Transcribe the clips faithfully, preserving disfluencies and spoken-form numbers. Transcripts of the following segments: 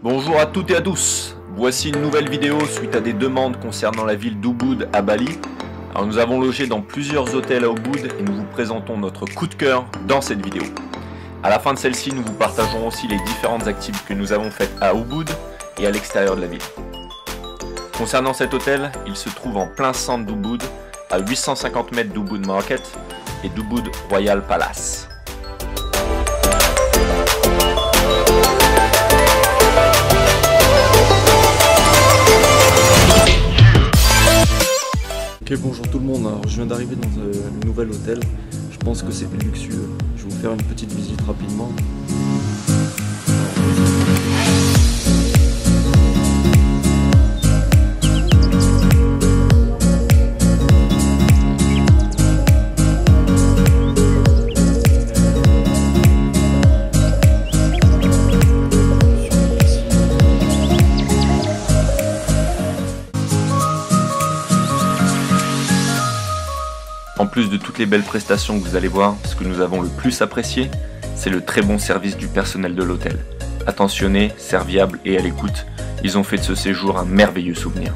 Bonjour à toutes et à tous, voici une nouvelle vidéo suite à des demandes concernant la ville d'Ubud à Bali. Alors nous avons logé dans plusieurs hôtels à Ubud et nous vous présentons notre coup de cœur dans cette vidéo. À la fin de celle-ci, nous vous partageons aussi les différentes activités que nous avons faites à Ubud et à l'extérieur de la ville. Concernant cet hôtel, il se trouve en plein centre d'Ubud, à huit cent cinquante mètres d'Ubud Market et d'Ubud Royal Palace. Ok, bonjour tout le monde, alors je viens d'arriver dans euh, le nouvel hôtel, je pense que c'était luxueux, je vais vous faire une petite visite rapidement. En plus de toutes les belles prestations que vous allez voir, ce que nous avons le plus apprécié, c'est le très bon service du personnel de l'hôtel. Attentionné, serviable et à l'écoute, ils ont fait de ce séjour un merveilleux souvenir.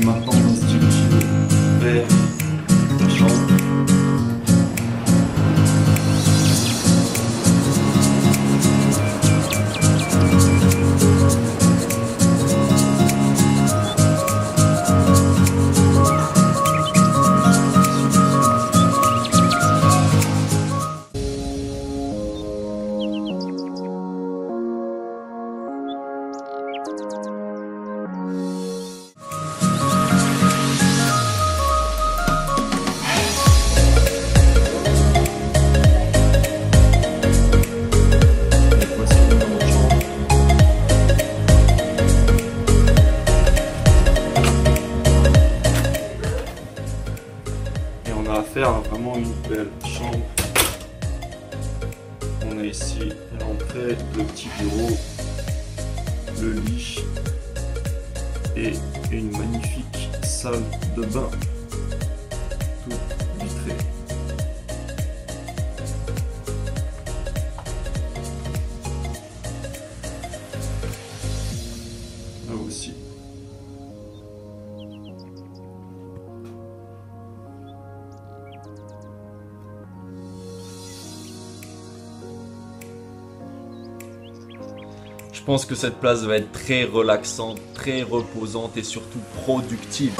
Et maintenant, on se dirige vers la chambre. À faire vraiment une belle chambre. On a ici l'entrée, le petit bureau, le lit et une magnifique salle de bain tout vitrée. Là aussi. Je pense que cette place va être très relaxante, très reposante et surtout productive.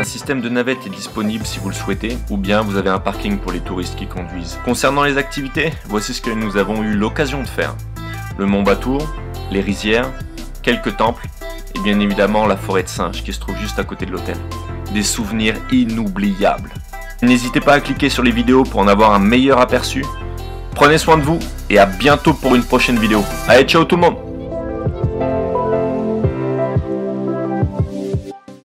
Un système de navette est disponible si vous le souhaitez, ou bien vous avez un parking pour les touristes qui conduisent. Concernant les activités, voici ce que nous avons eu l'occasion de faire. Le Mont Batour, les rizières, quelques temples, et bien évidemment la forêt de singes qui se trouve juste à côté de l'hôtel. Des souvenirs inoubliables. N'hésitez pas à cliquer sur les vidéos pour en avoir un meilleur aperçu. Prenez soin de vous, et à bientôt pour une prochaine vidéo. Allez, ciao tout le monde!